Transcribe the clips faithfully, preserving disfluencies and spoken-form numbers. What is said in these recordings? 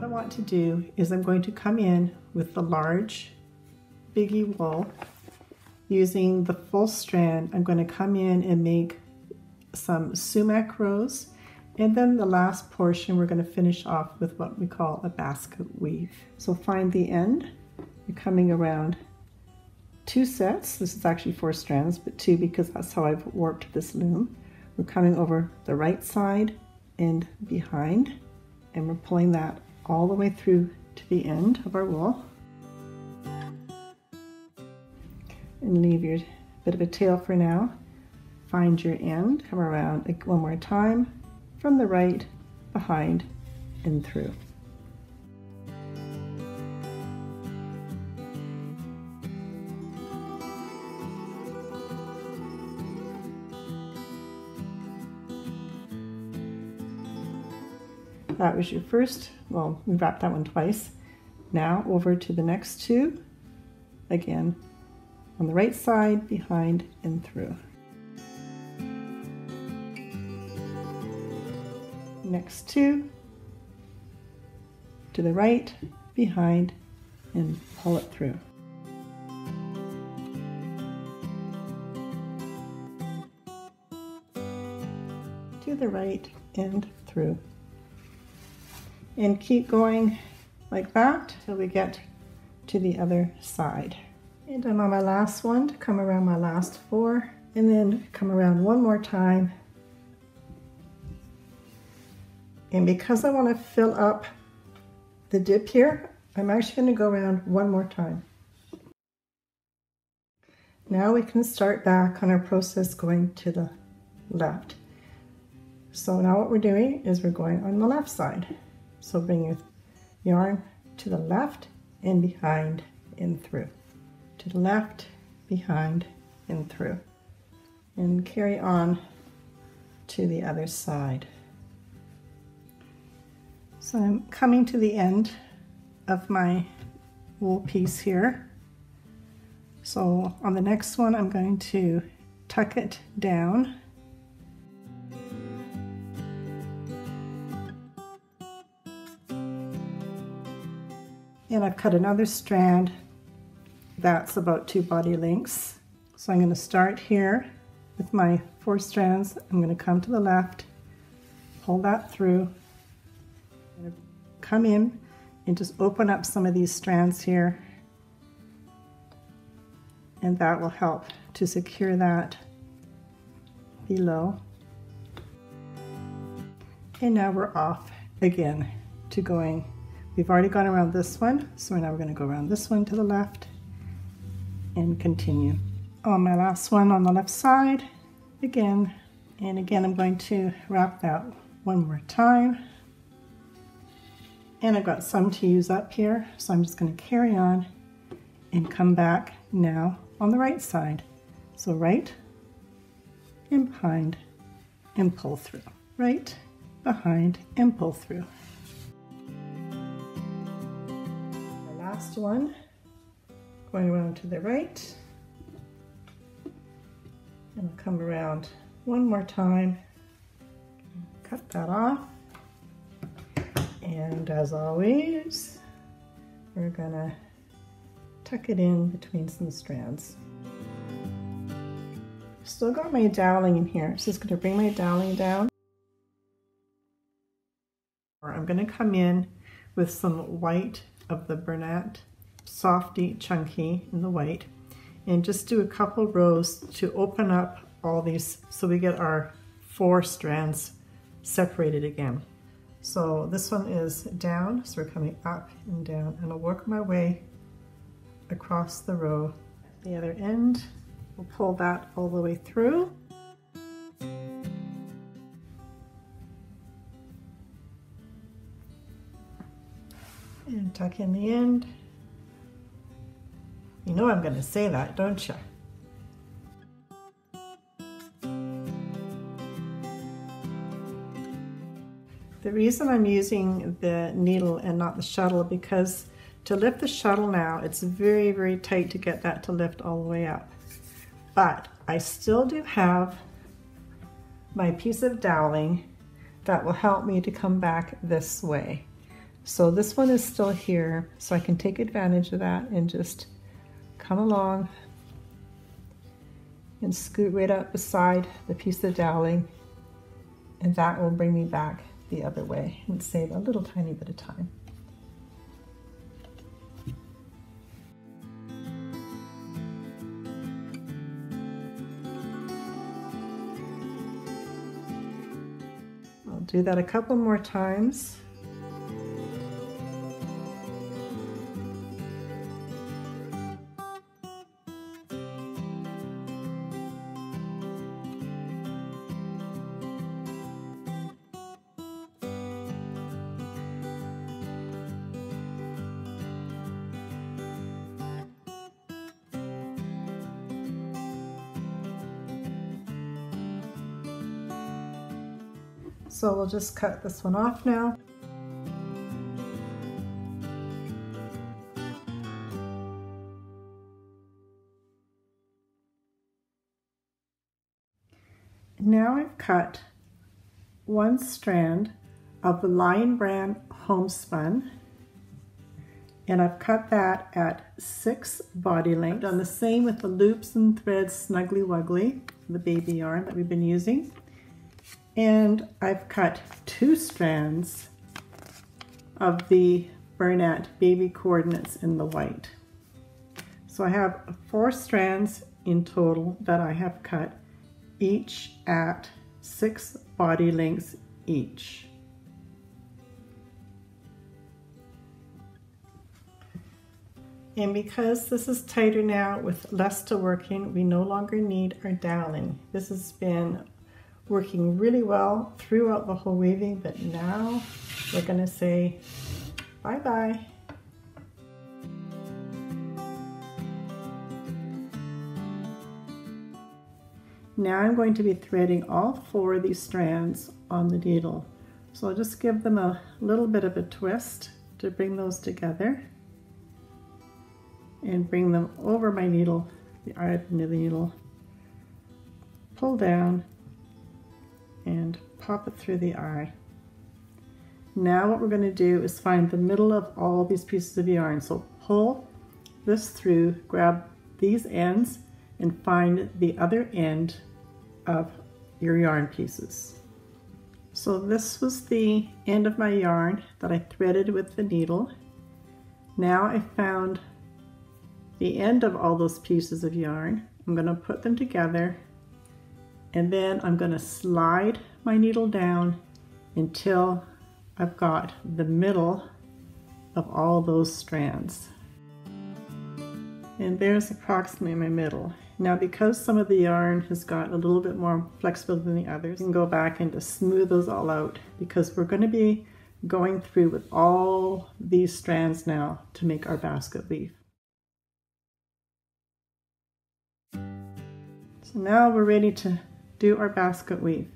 what I want to do is I'm going to come in with the large biggie wool using the full strand. I'm going to come in and make some sumac rows, and then the last portion we're going to finish off with what we call a basket weave. So find the end, you're coming around two sets, this is actually four strands, but two because that's how I've warped this loom. We're coming over the right side and behind, and we're pulling that all the way through to the end of our wool. And leave your bit of a tail for now. Find your end, come around one more time, from the right, behind, and through. That was your first, well, we wrapped that one twice. Now over to the next two, again, on the right side, behind, and through. Next two, to the right, behind, and pull it through. To the right, and through. And keep going like that till we get to the other side. And I'm on my last one to come around my last four, and then come around one more time. And because I want to fill up the dip here, I'm actually going to go around one more time. Now we can start back on our process going to the left. So now what we're doing is we're going on the left side. So bring your yarn to the left and behind and through. To the left, behind and through. And carry on to the other side. So I'm coming to the end of my wool piece here. So on the next one, I'm going to tuck it down. And I've cut another strand that's about two body lengths. So I'm going to start here with my four strands. I'm going to come to the left, pull that through, I'm going to come in and just open up some of these strands here, and that will help to secure that below. And now we're off again to going. We've already gone around this one, so now we're going to go around this one to the left and continue. On my last one on the left side, again, and again I'm going to wrap that one more time. And I've got some to use up here, so I'm just going to carry on and come back now on the right side. So right and behind and pull through. Right, behind and pull through. Last one, going around to the right, and I'll come around one more time, cut that off, and as always, we're gonna tuck it in between some strands. Still got my doweling in here, so just gonna bring my doweling down. I'm gonna come in with some white of the Bernat Softy Chunky in the white, and just do a couple rows to open up all these so we get our four strands separated again. So this one is down, so we're coming up and down, and I'll work my way across the row. The other end, we'll pull that all the way through. And tuck in the end. You know I'm going to say that, don't you? The reason I'm using the needle and not the shuttle, because to lift the shuttle now, it's very, very tight to get that to lift all the way up. But I still do have my piece of doweling that will help me to come back this way. So this one is still here, so I can take advantage of that and just come along and scoot right up beside the piece of doweling, and that will bring me back the other way and save a little tiny bit of time. I'll do that a couple more times. So we'll just cut this one off now. Now I've cut one strand of the Lion Brand Homespun, and I've cut that at six body lengths. I've done the same with the Loops and Threads Snuggly Wuggly, the baby yarn that we've been using. And I've cut two strands of the Bernat Baby Coordinates in the white. So I have four strands in total that I have cut, each at six body lengths each. And because this is tighter now with less to working, we no longer need our doweling. This has been working really well throughout the whole weaving, but now we're gonna say bye-bye. Now I'm going to be threading all four of these strands on the needle. So I'll just give them a little bit of a twist to bring those together and bring them over my needle, the eye of the needle, pull down, and pop it through the eye. Now what we're going to do is find the middle of all these pieces of yarn. So pull this through, grab these ends, and find the other end of your yarn pieces. So this was the end of my yarn that I threaded with the needle. Now I found the end of all those pieces of yarn. I'm going to put them together, and then I'm going to slide my needle down until I've got the middle of all those strands. And there's approximately my middle. Now, because some of the yarn has got a little bit more flexible than the others, you can go back and just smooth those all out, because we're going to be going through with all these strands now to make our basket weave. So now we're ready to do our basket weave.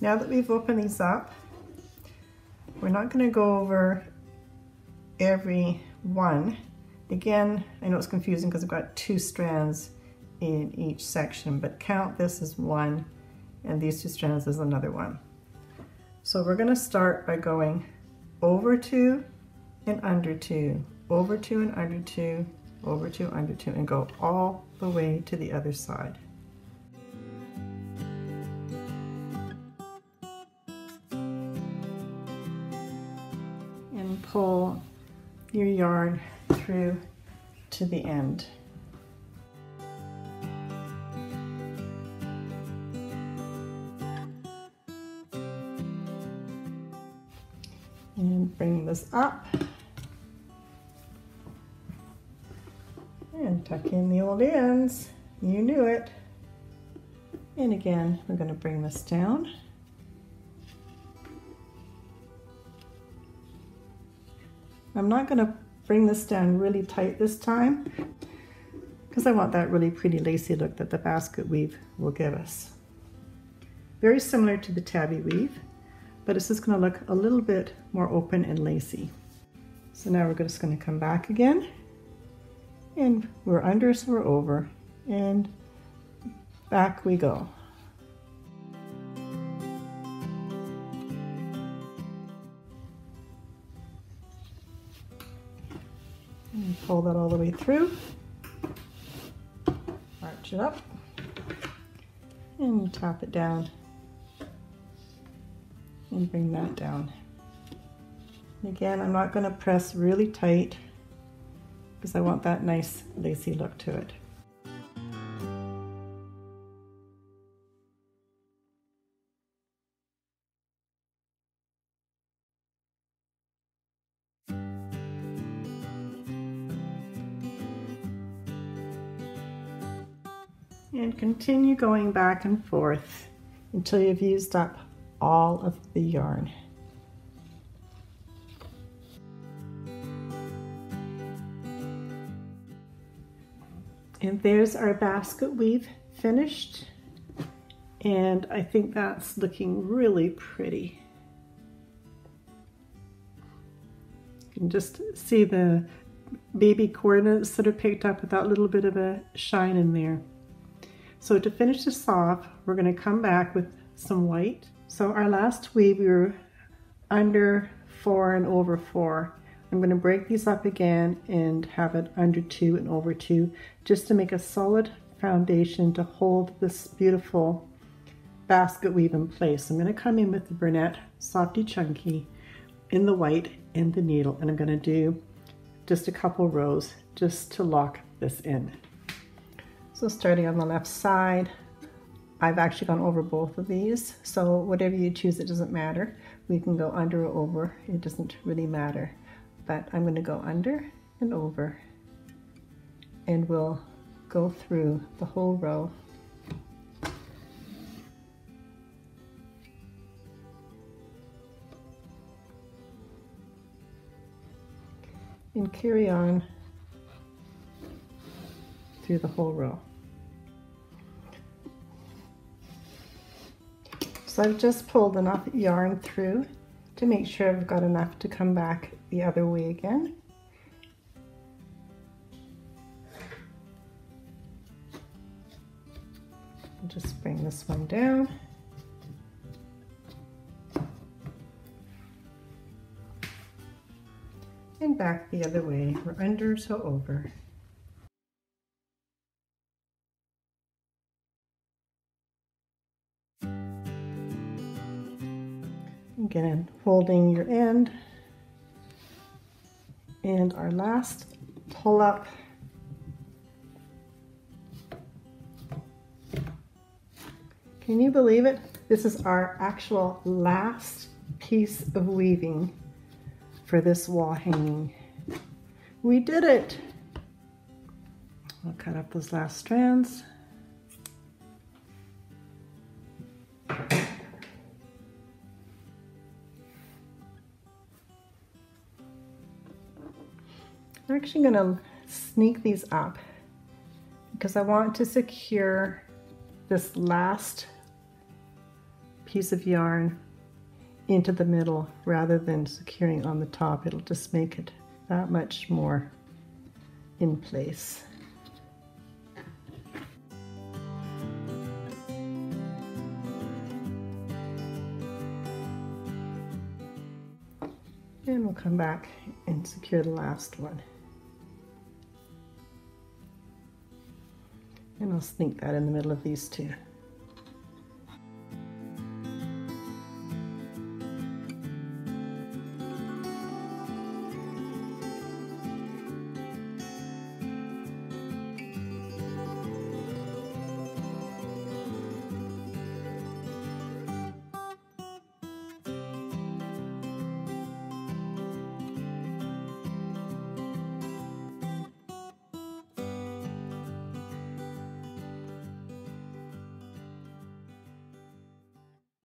Now that we've opened these up, we're not going to go over every one. Again, I know it's confusing because I've got two strands in each section, but count this as one and these two strands as another one. So we're going to start by going over two and under two, over two and under two, over two, under two, and go all the way to the other side. Pull your yarn through to the end. And bring this up. And tuck in the old ends. You knew it. And again, we're going to bring this down. I'm not going to bring this down really tight this time, because I want that really pretty lacy look that the basket weave will give us. Very similar to the tabby weave, but it's just going to look a little bit more open and lacy. So now we're just going to come back again, and we're under, so we're over, and back we go. and pull that all the way through, arch it up, and tap it down, and bring that down. And again, I'm not going to press really tight because I want that nice lacy look to it. And continue going back and forth until you've used up all of the yarn. And there's our basket weave finished. And I think that's looking really pretty. You can just see the baby coordinates that are picked up with that little bit of a shine in there. So to finish this off, we're going to come back with some white. So our last weave, we were under four and over four. I'm going to break these up again and have it under two and over two, just to make a solid foundation to hold this beautiful basket weave in place. I'm going to come in with the Bernat Softy Chunky in the white and the needle, and I'm going to do just a couple rows just to lock this in. So starting on the left side, I've actually gone over both of these, so whatever you choose, it doesn't matter. We can go under or over, it doesn't really matter. But I'm going to go under and over, and we'll go through the whole row. And carry on through the whole row. So I've just pulled enough yarn through to make sure I've got enough to come back the other way again. I'll just bring this one down. And back the other way, we're under so over. Again, holding your end. And our last pull up. Can you believe it? This is our actual last piece of weaving for this wall hanging. We did it! I'll cut up those last strands. I'm actually going to sneak these up because I want to secure this last piece of yarn into the middle rather than securing on the top. It'll just make it that much more in place. And we'll come back and secure the last one. And I'll sneak that in the middle of these two.